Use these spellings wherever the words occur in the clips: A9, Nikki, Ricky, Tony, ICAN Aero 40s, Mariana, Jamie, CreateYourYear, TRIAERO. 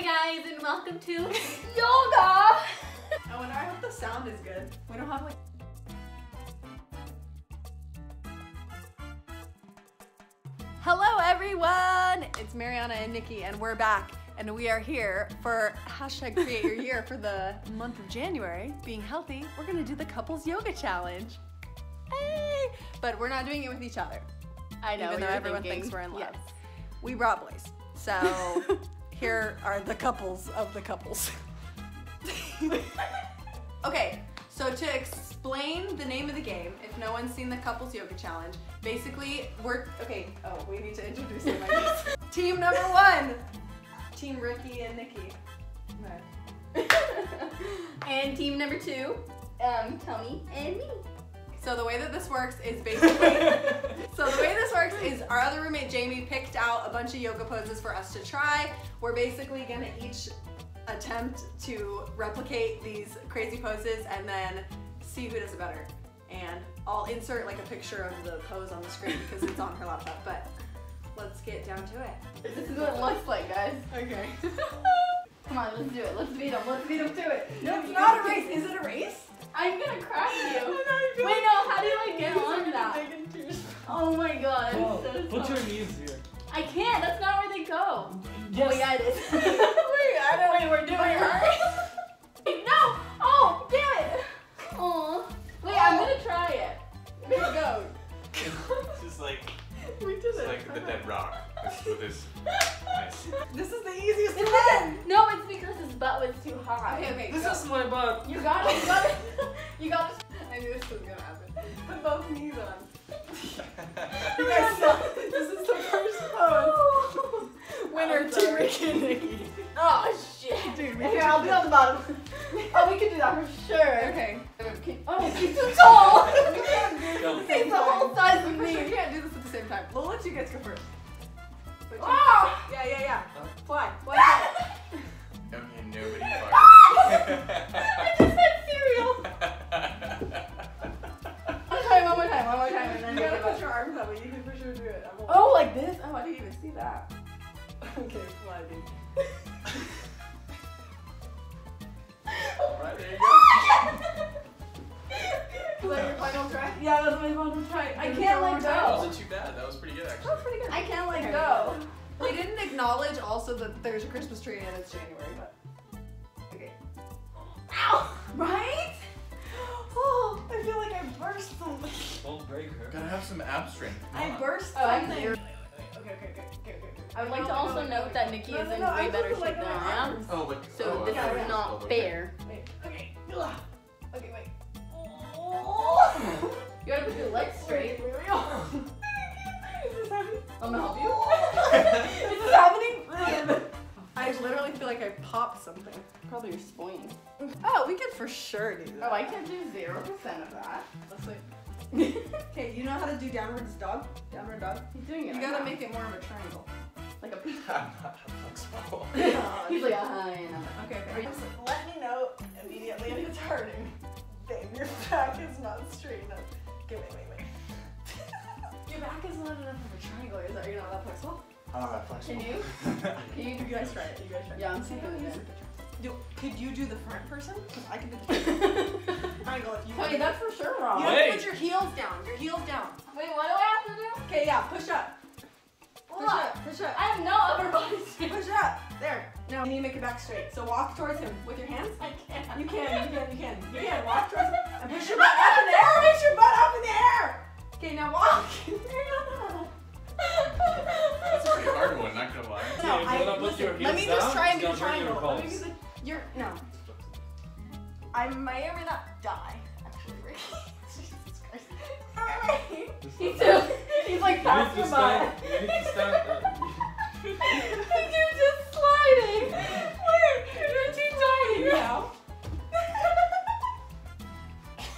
Hi guys, and welcome to yoga. I hope the sound is good. We don't have like. Hello everyone, it's Mariana and Nikki, and we're back, and we are here for #CreateYourYear for the month of January. Being healthy, we're gonna do the couples yoga challenge. Hey! But we're not doing it with each other. I know. Even though everyone thinks we're in love. Yes. We brought boys, so. Here are the couples of the couples. Okay, so to explain the name of the game, if no one's seen the couples yoga challenge, basically we're, okay, oh, we need to introduce him, I guess. Team number one, team Ricky and Nikki. No. And team number two, Tony and me. So the way that this works is basically, our other roommate Jamie picked out a bunch of yoga poses for us to try. We're basically gonna each attempt to replicate these crazy poses and then see who does it better. And I'll insert like a picture of the pose on the screen because it's on her laptop, but let's get down to it. This is what it looks like, guys. Okay. Come on, let's do it. Let's beat them. Let's beat them to it. No, it's not a race. Is it a race? I'm gonna crash you. Wait, no, how do I get on that? Oh my god, I'm so sorry. Put your knees here. I can't, that's not where they go. Yes. Oh yeah, it is. Wait, we're doing it. No! Oh, damn it! Aw. Wait, I'm gonna try it. Here we go. It's just like, we did it's it. Like the dead rock. Let's do this. Nice. This is the easiest one! No, it's because his butt was too high. Okay, okay. This go. Is my butt. You got it, you got it. You got it. I knew this was gonna happen. Put both knees on. You guys suck. This is the first pose. Winner, Team Ricky and Nikki. Oh shit. Dude, here, I'll be on the bottom. Oh, we can do that for sure. Okay. Oh, she's too tall. We can't do this. She's the whole size of me. We can't do this at the same time. We'll let you guys go first. Oh! Yeah, yeah, yeah. Huh? Fly, fly, fly. Don't be nobody. I just said cereal. One more time, and then you gotta push your arms that way. You can for sure do it. Oh, like this? Oh, I didn't even see that. Okay, fly, dude. All right, there you go. Is that your final try? Yeah, that was my final try. I can't let go. That wasn't too bad. That was pretty good, actually. That was pretty good. I can't let go. We didn't acknowledge also that there's a Christmas tree and it's January, but okay. Ow! Right? Oh, I feel like I burst them. Don't break her. Gotta have some ab strength. I burst something. Okay. I would like to also note that Nikki is in way better shape than I am. Oh, like so this is not fair. Wait. Okay. Okay, wait. Oh. You gotta put your legs straight. I'm gonna help you. Is this happening? I literally feel like I popped something. Probably your spleen. Oh, we could for sure do that. Oh, I can do 0% of that. Let's like. Okay, you know how to do downwards dog? Downward dog? He's doing it. You gotta make it more of a triangle. Like a pizza. He's like, yeah. Okay. Just let me know immediately if it's hurting. Babe, your back is not straight enough. Okay, wait. Your back is not enough of a triangle. Is that you're not that flexible? I'm not that flexible. Can you guys try it? You guys try it. Yeah, I'm seeing it. Could you do the front person? Because I can do the triangle if you want. Hey, that's for sure wrong. You have to put your heels down. Your heels down. Wait, what do I have to do? Okay, yeah, push up. Push up. I have no upper body strength. Push up. There. No, you need to make your back straight. So walk towards him with your hands. I can. You can. Walk towards him and push your butt up in the air. Push your butt up in the air. Okay, now walk. That's a pretty hard one, not gonna lie. No, let me just try and do a triangle. Let me do I may or may not die. Actually, Ricky. Jesus Christ. He too. He's like passing by. You need to stop. You You're just sliding. You're too tiny now.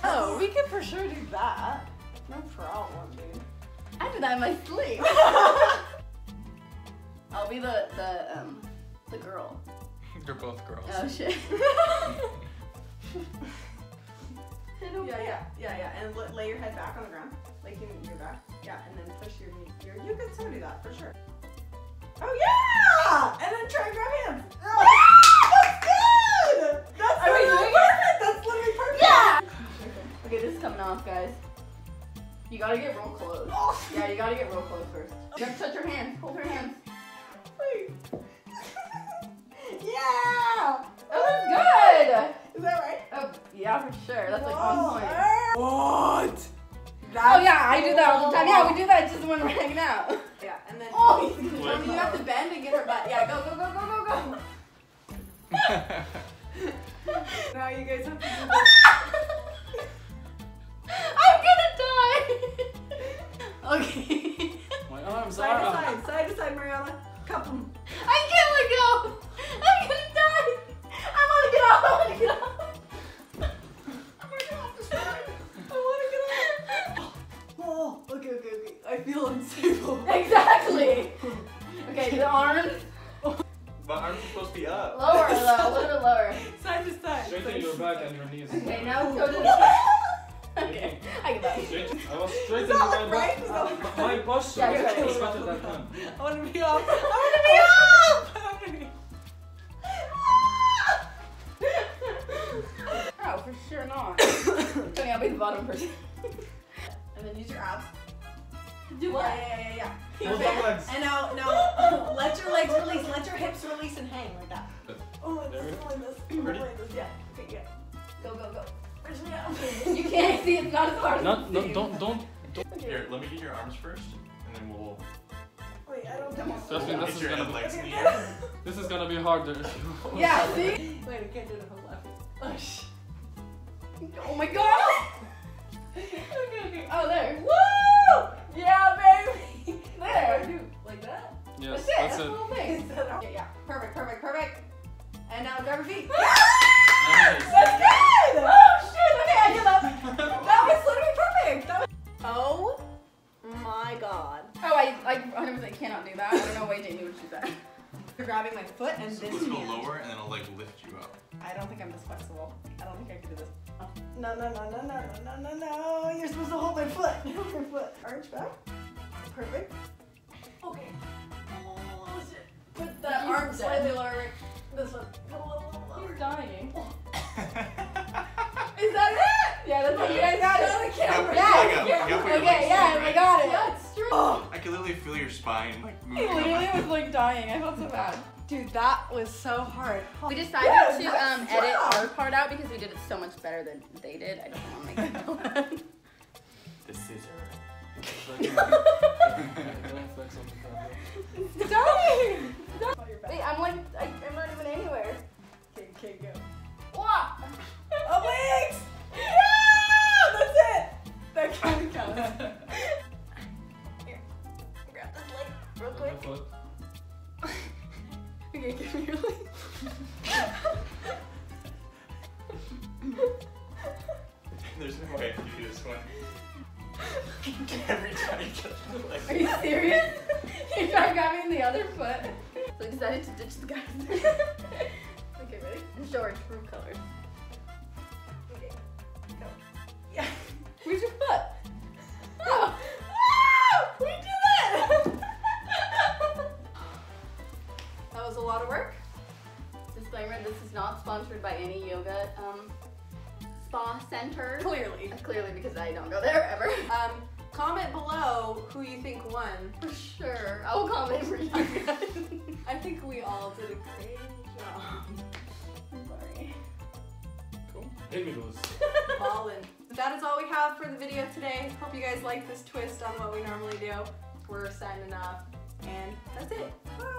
Oh, we could for sure do that. No problem, dude. I did that in my sleep. I'll be the girl. They're both girls. Oh shit. Yeah. And lay your head back on the ground, like your back. Yeah, and then push your knee. You can still do that for sure. Oh yeah! And then try and grab hands. gotta get real close. Oh. Yeah, you gotta get real close first. You have to touch her hands. Hold her hands. Wait. Yeah! That was good! Is that right? Oh, yeah, for sure. That's like on point. What? That's I do that all the time. Yeah, we do that just when we're hanging out. Yeah, and then you have to bend and get her butt. Yeah, go, go, go, go, go, go. Now you guys have to do this. I'm gonna die! Okay. My arms are out. Side to side, Mariana. Cup them. I can't let go! I'm gonna die! I wanna get off! I wanna get off! I wanna get off this ride! I wanna get off! Oh, okay, okay, okay. I feel unstable. Exactly! Okay, the arms. My arms are supposed to be up. Lower, low, a little lower. Side to side. Straighten your back and your knees. Okay, now go to the back. Okay, I get that. I was straightening my back. My posture is better than him. I wanna be off! I wanna be off! Sure not. Tony, I'll be the bottom person. And then use your abs. Do what? Yeah. Legs. And now, let your legs release, let your hips release and hang like that. Oh, I'm feeling this. Yeah. Okay, yeah. Go, go, go. You can't see, it's not as hard as it seems. Don't. Here, let me get your arms first, and then we'll... Wait, I don't know. Trust me, this is gonna be... Legs in the air. This is gonna be harder. Yeah, see? Wait, I can't do the whole left. Oh, shit. Oh my god! Okay. Oh, there. Woo! Yeah, baby! There! Like that? Yes, that's it. That's the whole thing. Yeah. Perfect. And now grab your feet. Nice. That's good! Oh, shit! Okay, I did that. That was literally perfect. That was... Oh my god. Oh, I 100% cannot do that. There's no way Jamie would do that. You're grabbing my foot and this hand. So we'll go lower and then I'll like lift you up. I don't think I'm this flexible. I don't think I can do this. No. You're supposed to hold my foot. Hold your foot. Arch back. Perfect. Okay. Oh, shit. Put that arm slightly lower. This one. Come a little lower. He's dying. Is that it? Yeah, that's what you guys got on the camera. Yeah, I got it. That's true. Oh, I can literally feel your spine like moving. I literally was like dying. I felt so bad. Dude, that was so hard. We decided to edit our part out because we did it so much better than they did. I don't want to make it. The scissor. It's dying! Wait, I'm like, I'm not even anywhere. Okay, go. What? Oh, wait! Yeah! That's it! That kind of counts. Here, grab this leg real quick. Okay, give me your leg. There's no way I can do this one. Every time you touch my leg. Are you serious? You tried grabbing the other foot. So I decided to ditch the guys. Okay, ready? I'm short, room color. Okay, go. Yeah. Where's your foot? Oh! Oh! We did it! That was a lot of work. Disclaimer, this is not sponsored by any yoga spa center. Clearly. Clearly, because I don't go there ever. Comment below who you think won. For sure. I'll comment for you guys. I think we all did a great job. I'm sorry. Cool. Hit me those. Ballin'. That is all we have for the video today. Hope you guys like this twist on what we normally do. We're signing off. And that's it. Bye.